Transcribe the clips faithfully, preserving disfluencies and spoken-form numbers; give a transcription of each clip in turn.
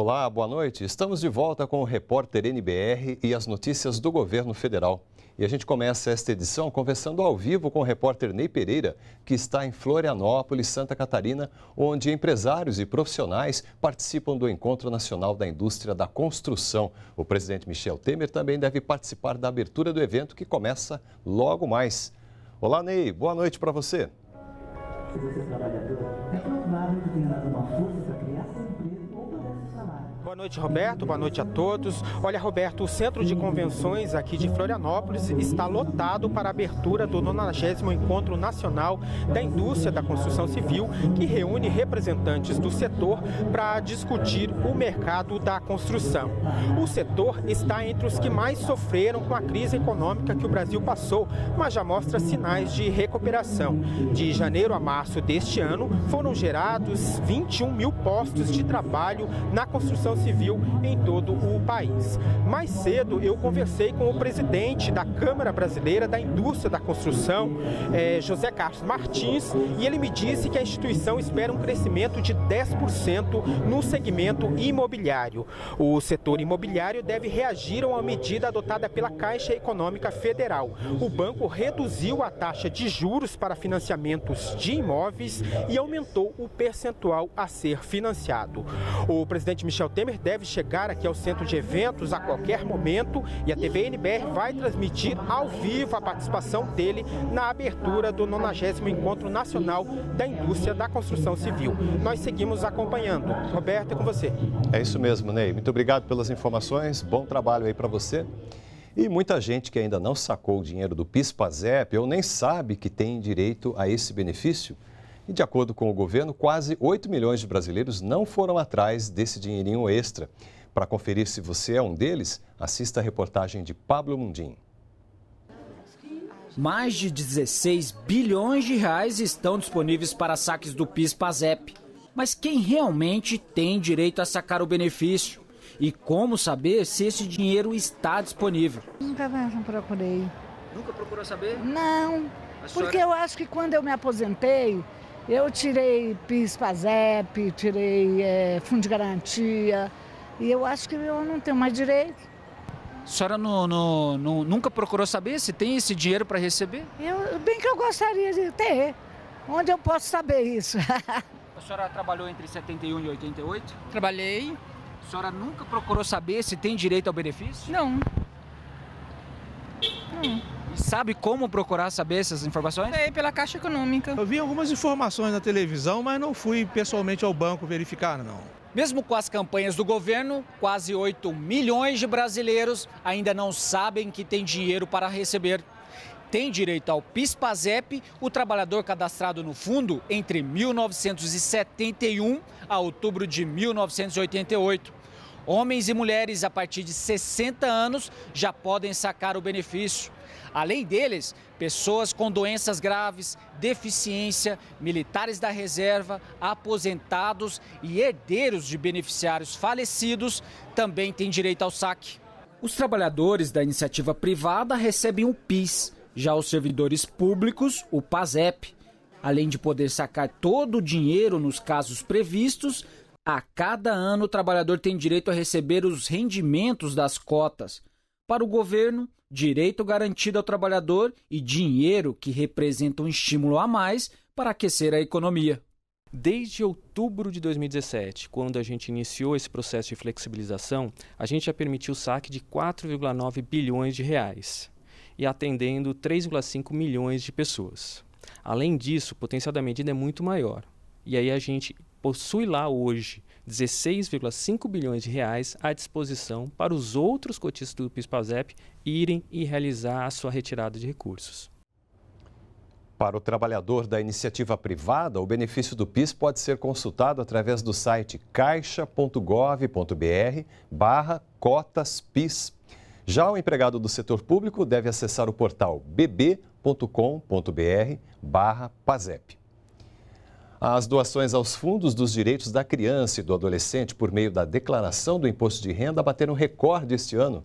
Olá, boa noite. Estamos de volta com o repórter N B R e as notícias do governo federal. E a gente começa esta edição conversando ao vivo com o repórter Ney Pereira, que está em Florianópolis, Santa Catarina, onde empresários e profissionais participam do Encontro Nacional da Indústria da Construção. O presidente Michel Temer também deve participar da abertura do evento, que começa logo mais. Olá, Ney. Boa noite para você. Boa noite, Roberto. Boa noite a todos. Olha, Roberto, o Centro de Convenções aqui de Florianópolis está lotado para a abertura do nonagésimo Encontro Nacional da Indústria da Construção Civil, que reúne representantes do setor para discutir o mercado da construção. O setor está entre os que mais sofreram com a crise econômica que o Brasil passou, mas já mostra sinais de recuperação. De janeiro a março deste ano, foram gerados vinte e um mil postos de trabalho na construção civil em todo o país. Mais cedo eu conversei com o presidente da Câmara Brasileira da Indústria da Construção, eh, José Carlos Martins, e ele me disse que a instituição espera um crescimento de dez por cento no segmento imobiliário. O setor imobiliário deve reagir a uma medida adotada pela Caixa Econômica Federal. O banco reduziu a taxa de juros para financiamentos de imóveis e aumentou o percentual a ser financiado. O presidente Michel Temer deve chegar aqui ao centro de eventos a qualquer momento e a T V N B R vai transmitir ao vivo a participação dele na abertura do nonagésimo Encontro Nacional da Indústria da Construção Civil. Nós seguimos acompanhando. Roberto, é com você. É isso mesmo, Ney. Muito obrigado pelas informações. Bom trabalho aí para você. E muita gente que ainda não sacou o dinheiro do PIS-PASEP ou nem sabe que tem direito a esse benefício. E, de acordo com o governo, quase oito milhões de brasileiros não foram atrás desse dinheirinho extra. Para conferir se você é um deles, assista a reportagem de Pablo Mundim. Mais de dezesseis bilhões de reais estão disponíveis para saques do PIS-PASEP. Mas quem realmente tem direito a sacar o benefício? E como saber se esse dinheiro está disponível? Nunca mais não procurei. Nunca procurou saber? Não, porque eu acho que quando eu me aposentei, eu tirei PIS-PASEP, tirei é, Fundo de Garantia e eu acho que eu não tenho mais direito. A senhora não, não, não, nunca procurou saber se tem esse dinheiro para receber? Eu, bem que eu gostaria de ter. Onde eu posso saber isso? A senhora trabalhou entre setenta e um e oitenta e oito? Trabalhei. A senhora nunca procurou saber se tem direito ao benefício? Não. Não. Sabe como procurar saber essas informações? Sei, pela Caixa Econômica. Eu vi algumas informações na televisão, mas não fui pessoalmente ao banco verificar, não. Mesmo com as campanhas do governo, quase oito milhões de brasileiros ainda não sabem que tem dinheiro para receber. Tem direito ao PIS-PASEP o trabalhador cadastrado no fundo entre mil novecentos e setenta e um a outubro de mil novecentos e oitenta e oito. Homens e mulheres a partir de sessenta anos já podem sacar o benefício. Além deles, pessoas com doenças graves, deficiência, militares da reserva, aposentados e herdeiros de beneficiários falecidos também têm direito ao saque. Os trabalhadores da iniciativa privada recebem o PIS, já os servidores públicos, o PASEP. Além de poder sacar todo o dinheiro nos casos previstos, a cada ano o trabalhador tem direito a receber os rendimentos das cotas. Para o governo, direito garantido ao trabalhador e dinheiro que representa um estímulo a mais para aquecer a economia. Desde outubro de dois mil e dezessete, quando a gente iniciou esse processo de flexibilização, a gente já permitiu o saque de quatro vírgula nove bilhões de reais e atendendo três vírgula cinco milhões de pessoas. Além disso, o potencial da medida é muito maior. E aí a gente possui lá hoje dezesseis vírgula cinco bilhões de reais à disposição para os outros cotistas do PIS-PASEP irem e realizar a sua retirada de recursos. Para o trabalhador da iniciativa privada, o benefício do PIS pode ser consultado através do site caixa ponto gov ponto br barra cotas PIS. Já o empregado do setor público deve acessar o portal b b ponto com ponto br barra PASEP. As doações aos fundos dos direitos da criança e do adolescente por meio da declaração do imposto de renda bateram recorde este ano.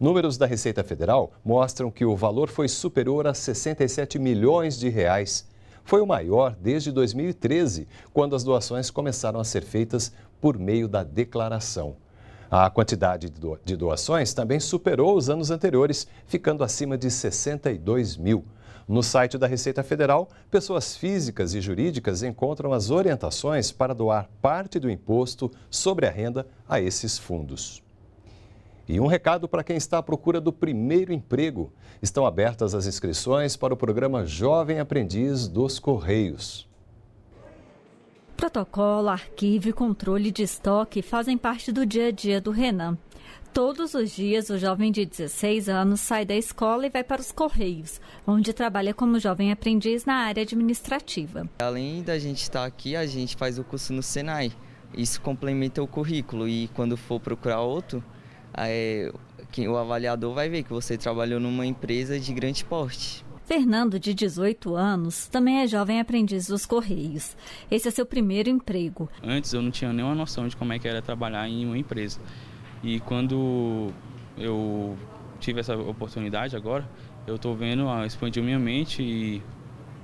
Números da Receita Federal mostram que o valor foi superior a sessenta e sete milhões de reais. Foi o maior desde dois mil e treze, quando as doações começaram a ser feitas por meio da declaração. A quantidade de doações também superou os anos anteriores, ficando acima de sessenta e dois mil. No site da Receita Federal, pessoas físicas e jurídicas encontram as orientações para doar parte do imposto sobre a renda a esses fundos. E um recado para quem está à procura do primeiro emprego. Estão abertas as inscrições para o programa Jovem Aprendiz dos Correios. Protocolo, arquivo e controle de estoque fazem parte do dia a dia do Renan. Todos os dias, o jovem de dezesseis anos sai da escola e vai para os Correios, onde trabalha como jovem aprendiz na área administrativa. Além da gente estar aqui, a gente faz o curso no Senai. Isso complementa o currículo e quando for procurar outro, é, o avaliador vai ver que você trabalhou numa empresa de grande porte. Fernando, de dezoito anos, também é jovem aprendiz dos Correios. Esse é seu primeiro emprego. Antes eu não tinha nenhuma noção de como é que era trabalhar em uma empresa. E quando eu tive essa oportunidade agora, eu estou vendo, expandiu minha mente, e,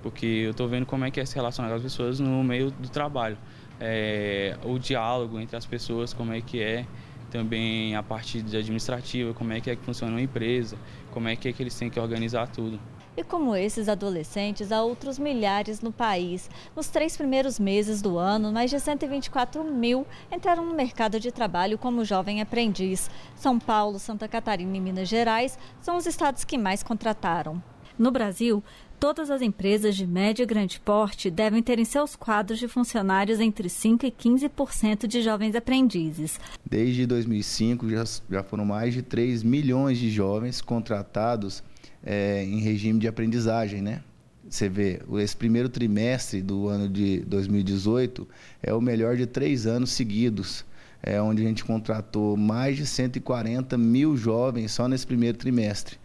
porque eu estou vendo como é que é se relacionar com as pessoas no meio do trabalho. É, o diálogo entre as pessoas, como é que é. Também a parte de administrativa, como é que é que funciona uma empresa, como é que é que eles têm que organizar tudo. E como esses adolescentes, há outros milhares no país. Nos três primeiros meses do ano, mais de cento e vinte e quatro mil entraram no mercado de trabalho como jovem aprendiz. São Paulo, Santa Catarina e Minas Gerais são os estados que mais contrataram. No Brasil, todas as empresas de médio e grande porte devem ter em seus quadros de funcionários entre cinco e quinze por cento de jovens aprendizes. Desde dois mil e cinco, já, já foram mais de três milhões de jovens contratados é, em regime de aprendizagem, né? Você vê, esse primeiro trimestre do ano de dois mil e dezoito é o melhor de três anos seguidos, é, onde a gente contratou mais de cento e quarenta mil jovens só nesse primeiro trimestre.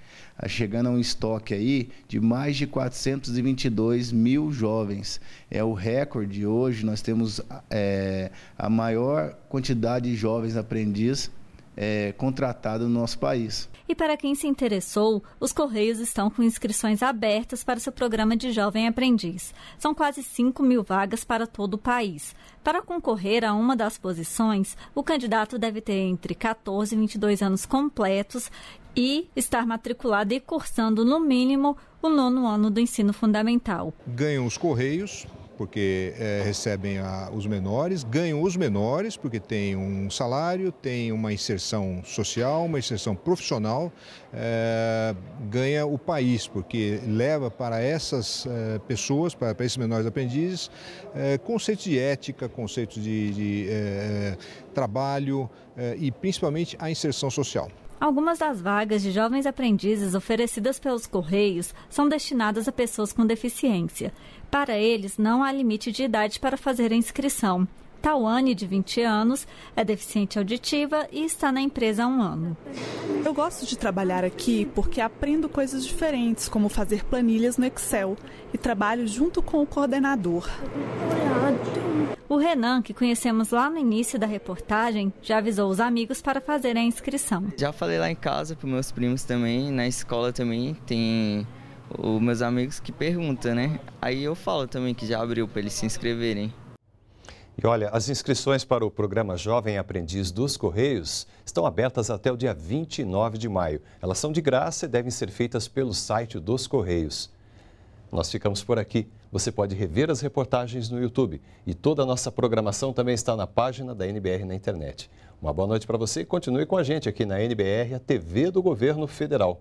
Chegando a um estoque aí de mais de quatrocentos e vinte e dois mil jovens. É o recorde hoje, nós temos é, a maior quantidade de jovens aprendiz é, contratado no nosso país. E para quem se interessou, os Correios estão com inscrições abertas para seu programa de jovem aprendiz. São quase cinco mil vagas para todo o país. Para concorrer a uma das posições, o candidato deve ter entre quatorze e vinte e dois anos completos e estar matriculado e cursando, no mínimo, o nono ano do ensino fundamental. Ganham os Correios, porque é, recebem a, os menores, ganham os menores, porque tem um salário, tem uma inserção social, uma inserção profissional, é, ganha o país, porque leva para essas é, pessoas, para, para esses menores aprendizes, é, conceitos de ética, conceitos de, de é, trabalho é, e principalmente a inserção social. Algumas das vagas de jovens aprendizes oferecidas pelos Correios são destinadas a pessoas com deficiência. Para eles, não há limite de idade para fazer a inscrição. Tauane, de vinte anos, é deficiente auditiva e está na empresa há um ano. Eu gosto de trabalhar aqui porque aprendo coisas diferentes, como fazer planilhas no Excel, e trabalho junto com o coordenador. O Renan, que conhecemos lá no início da reportagem, já avisou os amigos para fazerem a inscrição. Já falei lá em casa para os meus primos também, na escola também tem os meus amigos que perguntam, né? Aí eu falo também que já abriu para eles se inscreverem. E olha, as inscrições para o programa Jovem Aprendiz dos Correios estão abertas até o dia vinte e nove de maio. Elas são de graça e devem ser feitas pelo site dos Correios. Nós ficamos por aqui. Você pode rever as reportagens no YouTube. E toda a nossa programação também está na página da N B R na internet. Uma boa noite para você e continue com a gente aqui na N B R, a T V do Governo Federal.